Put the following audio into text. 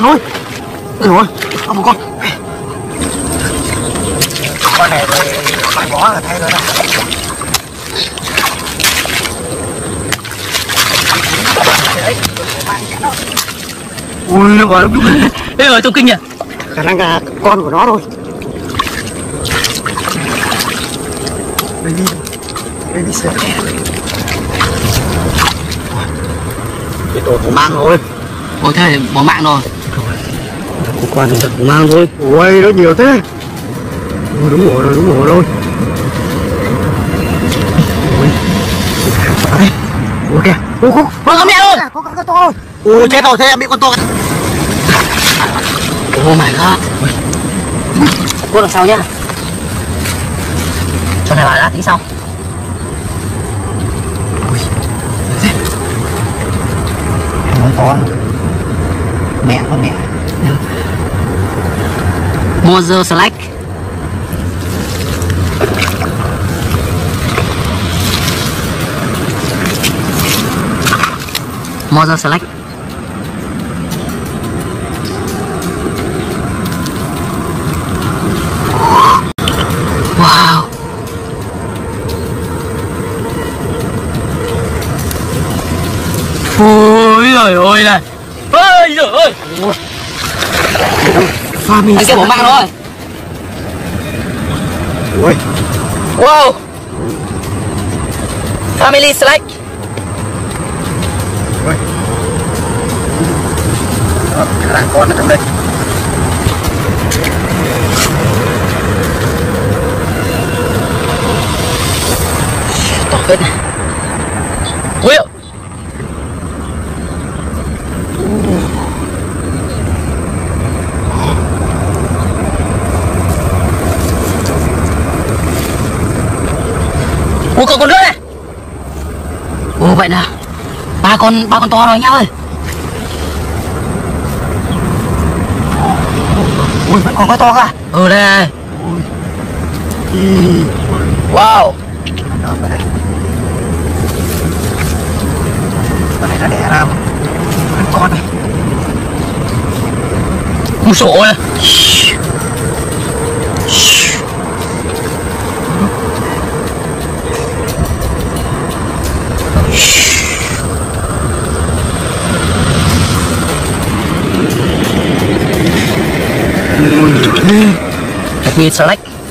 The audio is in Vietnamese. Rồi. Rồi. Ông một con này thì phải bỏ là thay rồi đó. Ui nó gọi đúng. Ê rồi tôi kinh nhỉ. Khả năng là con của nó thôi. Đây đi. Đây đi sửa. Cái tổ của mang rồi. Ôi thế bỏ mạng rồi. Của con thì bỏ mang thôi. Ui nó nhiều thế. Ui đúng rồi thôi. Ui kìa. Ui không. Ui không mẹ ơi. Có con to rồi. Ui chết rồi thế em bị con to. Oh my god. Cô làm sao nhá. Cho này bà đã tính xong. Nói con. Mẹ con mẹ. Mother slack. Mother slack. Trời ơi này. Ôi giời ơi. Pha mình sẽ bỏ mạng nó rồi. Ui. Wow. Family Slack. Ui. Khả năng con nó trong đây. Tỏ hết này. Ui. Ủa còn nữa này. Ủa vậy nào. Ba con to rồi nhá ơi. Ui vẫn còn có to cơ. Ừ đây này. Wow. Con này nó đẻ ra. Con con này. Một sổ này. Let me select.